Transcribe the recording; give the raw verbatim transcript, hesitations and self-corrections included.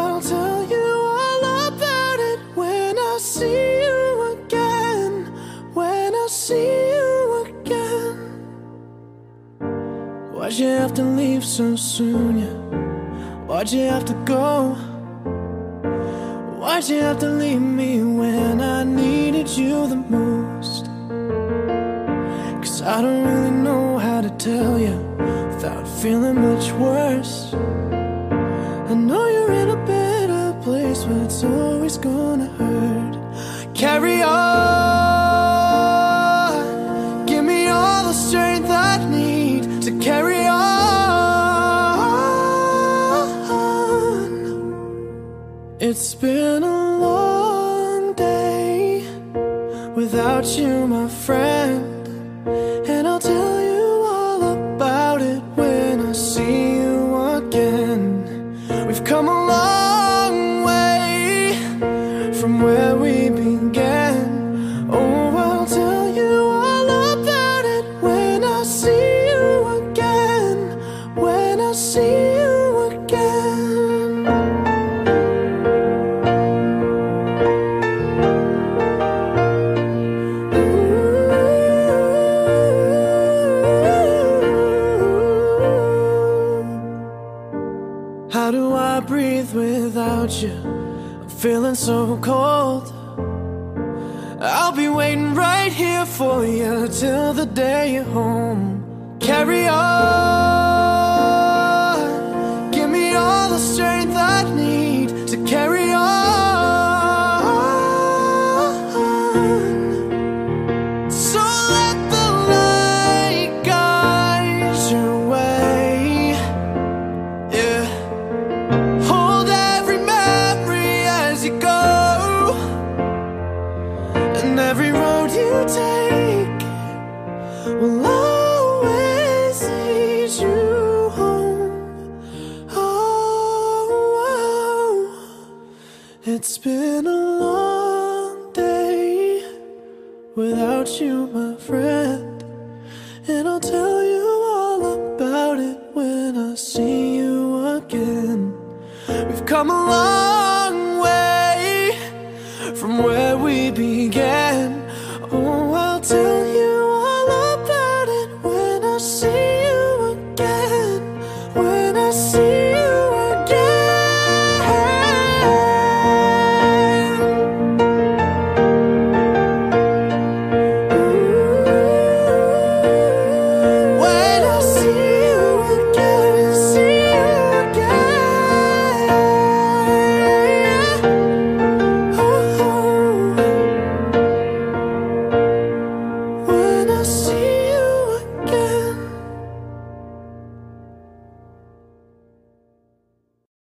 I'll tell you all about it when I see you again, when I see you. Why'd you have to leave so soon, yeah? Why'd you have to go? Why'd you have to leave me when I needed you the most? Cause I don't really know how to tell you without feeling much worse. I know you're in a better place, but it's always gonna hurt. Carry on, give me all the strength I need to carry on. It's been a long day without you, my friend, and I'll tell you all about it when I see you again. We've come a long way from where we began. Oh, I'll tell you all about it when I see you again, when I see you. How do I breathe without you? I'm feeling so cold. I'll be waiting right here for you till the day you're home. Carry on, give me all the strength I need to carry on. So let the light guide your way, yeah. Every road you take will always lead you home. Oh, oh, it's been a long day without you, my friend, and I'll tell you all about it when I see you again. We've come a long way from where we began. Oh, I'll tell you all about it when I see you again.